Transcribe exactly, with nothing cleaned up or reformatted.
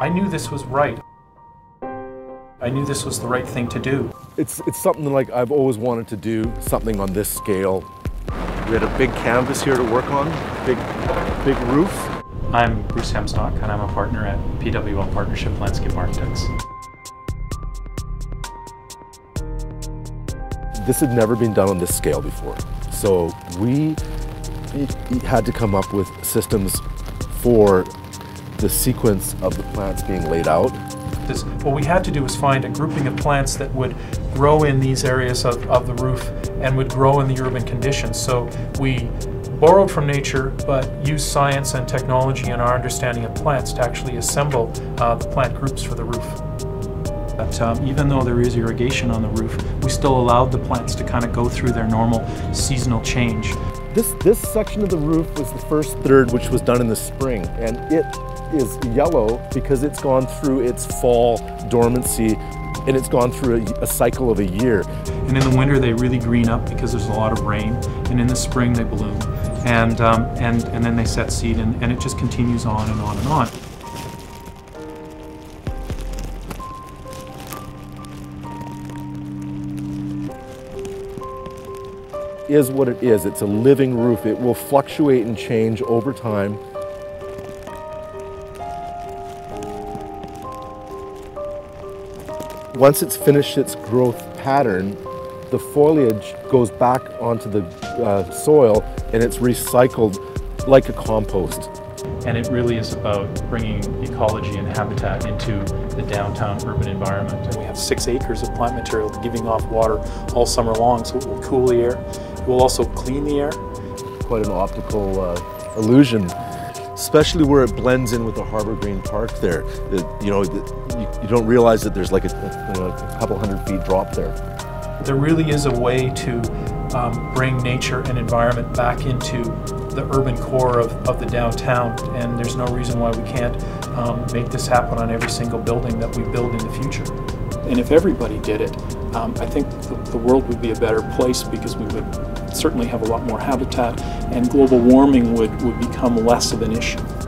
I knew this was right. I knew this was the right thing to do. It's, it's something like I've always wanted to do, something on this scale. We had a big canvas here to work on, big, big roof. I'm Bruce Hemstock, and I'm a partner at P W L Partnership Landscape Architects. This had never been done on this scale before, so we had to come up with systems for the sequence of the plants being laid out. This, what we had to do was find a grouping of plants that would grow in these areas of, of the roof and would grow in the urban conditions. So we borrowed from nature, but used science and technology and our understanding of plants to actually assemble uh, the plant groups for the roof. But um, even though there is irrigation on the roof, we still allowed the plants to kind of go through their normal seasonal change. This, this section of the roof was the first third, which was done in the spring, and it is yellow because it's gone through its fall dormancy and it's gone through a, a cycle of a year. And in the winter they really green up because there's a lot of rain, and in the spring they bloom, and, um, and, and then they set seed, and, and it just continues on and on and on. Is what it is. It's a living roof. It will fluctuate and change over time. Once it's finished its growth pattern, the foliage goes back onto the uh, soil and it's recycled like a compost. And it really is about bringing ecology and habitat into the downtown urban environment. And we have six acres of plant material giving off water all summer long, so it will cool the air. It will also clean the air. Quite an optical uh, illusion, especially where it blends in with the Harbor Green Park there. It, you know, the, you, you don't realize that there's like a, a, a couple hundred feet drop there. There really is a way to Um, bring nature and environment back into the urban core of, of the downtown, and there's no reason why we can't um, make this happen on every single building that we build in the future. And if everybody did it, um, I think the, the world would be a better place, because we would certainly have a lot more habitat and global warming would, would become less of an issue.